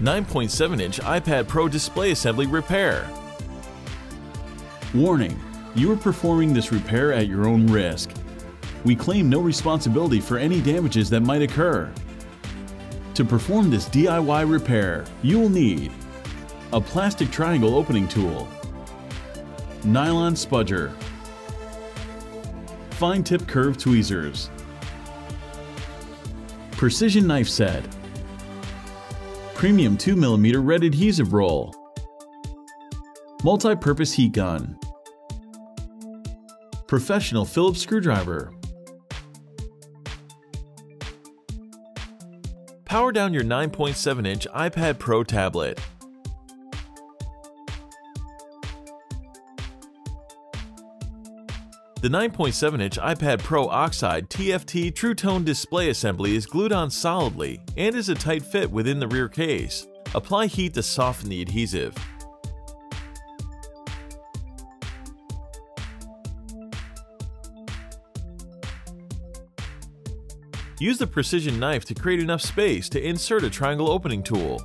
9.7-inch iPad Pro display assembly repair. Warning: you are performing this repair at your own risk. We claim no responsibility for any damages that might occur. To perform this DIY repair, you will need a plastic triangle opening tool, nylon spudger, fine tip curved tweezers, precision knife set, premium 2mm red adhesive roll, multi-purpose heat gun, professional Phillips screwdriver. Power down your 9.7-inch iPad Pro tablet. The 9.7-inch iPad Pro Oxide TFT True Tone display assembly is glued on solidly and is a tight fit within the rear case. Apply heat to soften the adhesive. Use the precision knife to create enough space to insert a triangle opening tool.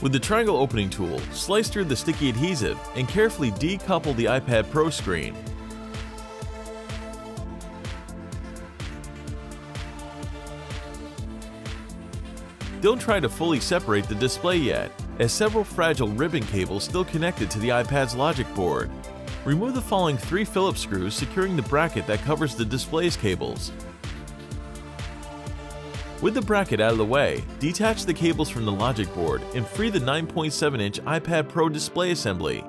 With the triangle opening tool, slice through the sticky adhesive and carefully decouple the iPad Pro screen. Don't try to fully separate the display yet, as several fragile ribbon cables still connected to the iPad's logic board. Remove the following 3 Phillips screws securing the bracket that covers the display's cables. With the bracket out of the way, detach the cables from the logic board and free the 9.7-inch iPad Pro display assembly.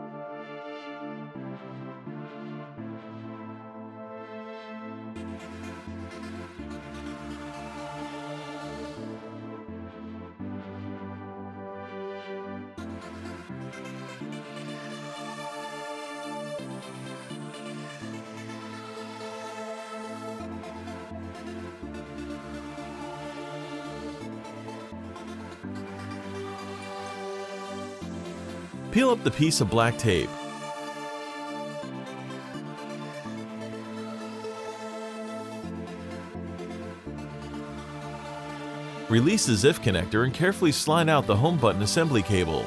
Peel up the piece of black tape. Release the ZIF connector and carefully slide out the home button assembly cable.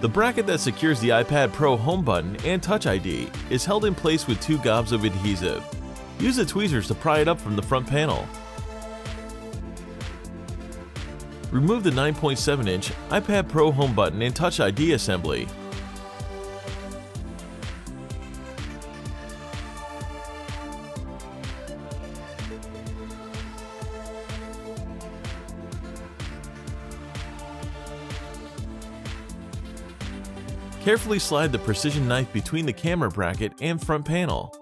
The bracket that secures the iPad Pro home button and Touch ID is held in place with 2 gobs of adhesive. Use the tweezers to pry it up from the front panel. Remove the 9.7-inch iPad Pro home button and Touch ID assembly. Carefully slide the precision knife between the camera bracket and front panel.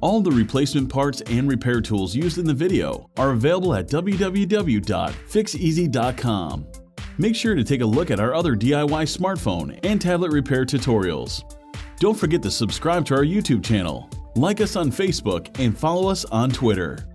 All the replacement parts and repair tools used in the video are available at www.fixez.com. Make sure to take a look at our other DIY smartphone and tablet repair tutorials. Don't forget to subscribe to our YouTube channel, like us on Facebook, and follow us on Twitter.